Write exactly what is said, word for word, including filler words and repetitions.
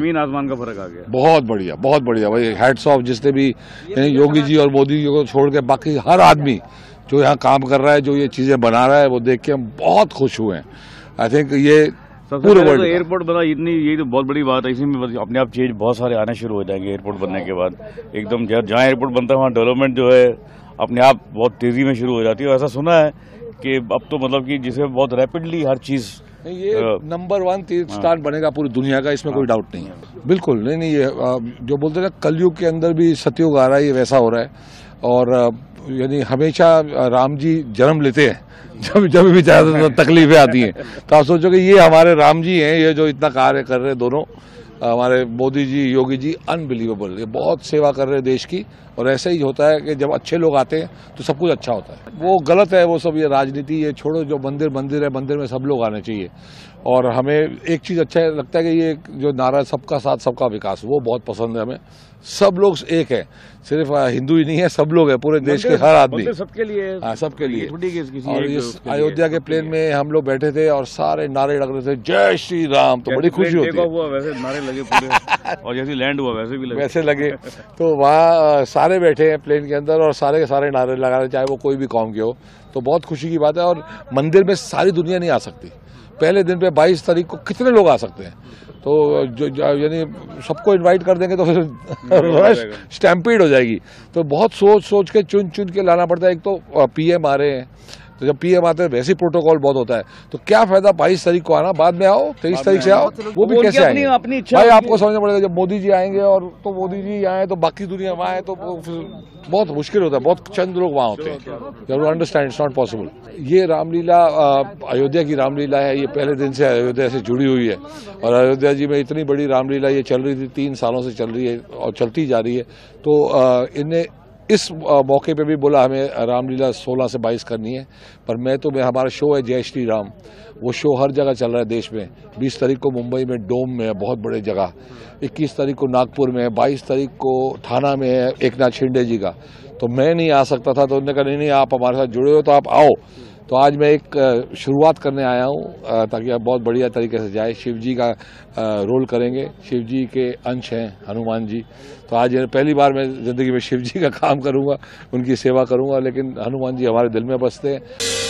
जमीन आसमान का फर्क आ गया। बहुत बढ़िया, बहुत बढ़िया भाई, हैट्स ऑफ जिसने भी योगी जी और मोदी जी को छोड़ के बाकी हर आदमी जो यहाँ काम कर रहा है, जो ये चीजें बना रहा है, वो देख के हम बहुत खुश हुए हैं। आई थिंक ये पूरे वर्ल्ड एयरपोर्ट बना इतनी, ये तो बहुत बड़ी बात है, इसी में अपने आप चीज बहुत सारे आने शुरू हो जाएंगे एयरपोर्ट बनने के बाद। एकदम जहाँ एयरपोर्ट बनता है वहाँ डेवलपमेंट जो है अपने आप बहुत तेजी में शुरू हो जाती है। ऐसा सुना है कि अब तो मतलब कि जिसे बहुत रैपिडली हर चीज ये नंबर वन तीर्थ स्थान बनेगा पूरी दुनिया का, इसमें कोई डाउट नहीं है। बिल्कुल नहीं नहीं, ये जो बोलते हैं ना कलयुग के अंदर भी सतयुग आ रहा है, ये वैसा हो रहा है। और यानी हमेशा राम जी जन्म लेते हैं, जब जब भी ज्यादा तकलीफें आती हैं तो आप सोचो कि ये हमारे राम जी हैं, ये जो इतना कार्य कर रहे हैं दोनों, हमारे मोदी जी योगी जी, अनबिलीवेबल, ये बहुत सेवा कर रहे हैं देश की। और ऐसे ही होता है कि जब अच्छे लोग आते हैं तो सब कुछ अच्छा होता है। वो गलत है वो सब, ये राजनीति ये छोड़ो, जो मंदिर मंदिर है, मंदिर में सब लोग आने चाहिए। और हमें एक चीज़ अच्छा लगता है कि ये जो नारा सबका साथ सबका विकास, वो बहुत पसंद है हमें। सब लोग एक है, सिर्फ हिंदू ही नहीं है, सब लोग है, पूरे देश के हर आदमी, सबके लिए, हाँ सबके लिए। और ये अयोध्या के प्लेन में हम लोग बैठे थे और सारे नारे लग रहे थे, जय श्री राम, तो बड़ी खुशी होती है। और जैसे लैंड हुआ वैसे भी लगे, वैसे लगे तो वहाँ सारे बैठे हैं प्लेन के अंदर और सारे के सारे नारे लगा रहे, चाहे वो कोई भी कौम के हो, तो बहुत खुशी की बात है। और मंदिर में सारी दुनिया नहीं आ सकती, पहले दिन पे बाईस तारीख को कितने लोग आ सकते हैं, तो यानी सबको इनवाइट कर देंगे तो फिर स्टैम्पीड हो जाएगी। तो बहुत सोच सोच के चुन चुन के लाना पड़ता है। एक तो पीएम आ रहे हैं, तो जब पीएम आते हैं वैसे प्रोटोकॉल बहुत होता है, तो क्या फायदा बाईस तारीख को आना, बाद में आओ, तेईस तारीख से आओ, वो भी कैसे आएंगे भाई, आपको समझना पड़ेगा। जब मोदी जी आएंगे और तो मोदी जी आए तो बाकी दुनिया वहाँ आए तो बहुत मुश्किल होता है, बहुत चंद लोग वहाँ होते हैं। Understand it's not possible. ये रामलीला अयोध्या की रामलीला है, ये पहले दिन से अयोध्या से जुड़ी हुई है और अयोध्या जी में इतनी बड़ी रामलीला ये चल रही थी, तीन सालों से चल रही है और चलती जा रही है। तो इन्हें इस मौके पे भी बोला हमें रामलीला सोलह से बाईस करनी है, पर मैं तो मैं हमारा शो है जय श्री राम, वो शो हर जगह चल रहा है देश में। बीस तारीख को मुंबई में डोम में है, बहुत बड़े जगह, इक्कीस तारीख को नागपुर में है, बाईस तारीख को थाना में है एकनाथ शिंदे जी का। तो मैं नहीं आ सकता था, तो उन्होंने कहा नहीं नहीं आप हमारे साथ जुड़े हो तो आप आओ। तो आज मैं एक शुरुआत करने आया हूँ ताकि आप बहुत बढ़िया तरीके से जाए। शिवजी का रोल करेंगे, शिवजी के अंश हैं हनुमान जी, तो आज पहली बार मैं ज़िंदगी में शिवजी का काम करूँगा, उनकी सेवा करूँगा, लेकिन हनुमान जी हमारे दिल में बसते हैं।